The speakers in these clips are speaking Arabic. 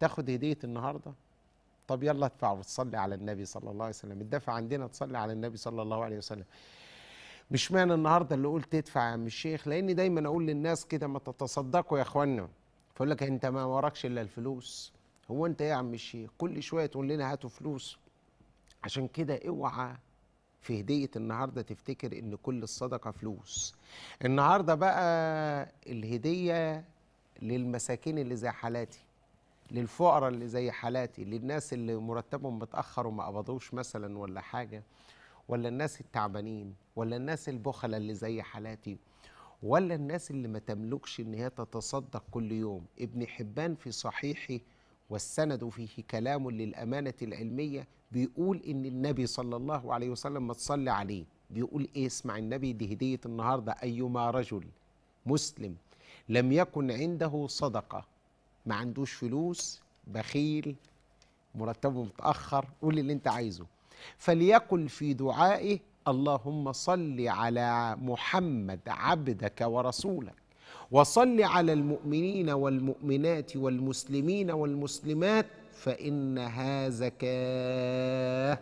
تاخد هديه النهارده؟ طب يلا ادفع وتصلي على النبي صلى الله عليه وسلم. الدفع عندنا تصلي على النبي صلى الله عليه وسلم. مش معنى النهارده اللي قلت تدفع يا عم الشيخ، لاني دايما اقول للناس كده ما تتصدقوا يا اخوانا، فاقول لك انت ما وراكش الا الفلوس. هو انت يا عم الشيخ كل شويه تقول لنا هاتوا فلوس؟ عشان كده اوعى في هديه النهارده تفتكر ان كل الصدقه فلوس. النهارده بقى الهديه للمساكين اللي زي حالاتي، للفقراء اللي زي حالاتي، للناس اللي مرتبهم متاخر وما قبضوش مثلا ولا حاجه، ولا الناس التعبانين، ولا الناس البخله اللي زي حالاتي، ولا الناس اللي ما تملكش ان هي تتصدق كل يوم. ابن حبان في صحيحه والسند فيه كلام للامانه العلميه بيقول ان النبي صلى الله عليه وسلم ما تصلي عليه، بيقول ايه؟ اسمع النبي، دي هديه النهارده. ايما رجل مسلم لم يكن عنده صدقه، ما عندوش فلوس، بخيل، مرتبه متاخر، قول اللي انت عايزه، فليقل في دعائه اللهم صل على محمد عبدك ورسولك، وصل على المؤمنين والمؤمنات والمسلمين والمسلمات فإنها زكاة.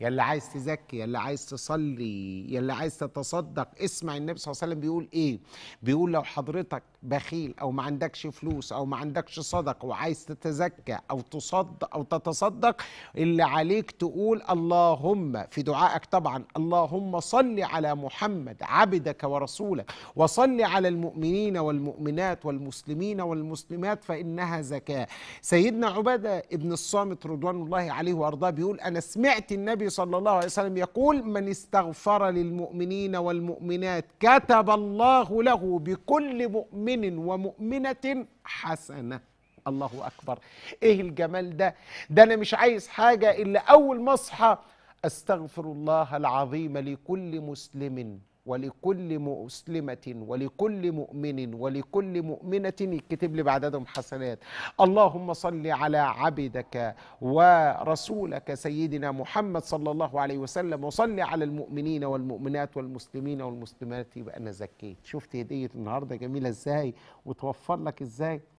يا اللي عايز تزكي، يا اللي عايز تصلي، يا اللي عايز تتصدق، اسمع النبي صلى الله عليه وسلم بيقول ايه؟ بيقول لو حضرتك بخيل او ما عندكش فلوس او ما عندكش صدق وعايز تتزكى او تصدق او تتصدق، اللي عليك تقول اللهم في دعائك طبعا، اللهم صل على محمد عبدك ورسولك، وصل على المؤمنين والمؤمنات والمسلمين والمسلمات فإنها زكاة. سيدنا عبادة ابن الصامت رضوان الله عليه وارضاه بيقول انا سمعت النبي صلى الله عليه وسلم يقول من استغفر للمؤمنين والمؤمنات كتب الله له بكل مؤمن ومؤمنة حسنة. الله أكبر، إيه الجمال ده؟ ده أنا مش عايز حاجة إلا أول ما أصحى أستغفر الله العظيم لكل مسلم ولكل مسلمة ولكل مؤمن ولكل مؤمنة يكتب لي بعددهم حسنات. اللهم صل على عبدك ورسولك سيدنا محمد صلى الله عليه وسلم، وصل على المؤمنين والمؤمنات والمسلمين والمسلمات، يبقى أنا زكيت. شفت هدية النهاردة جميلة إزاي وتوفر لك إزاي؟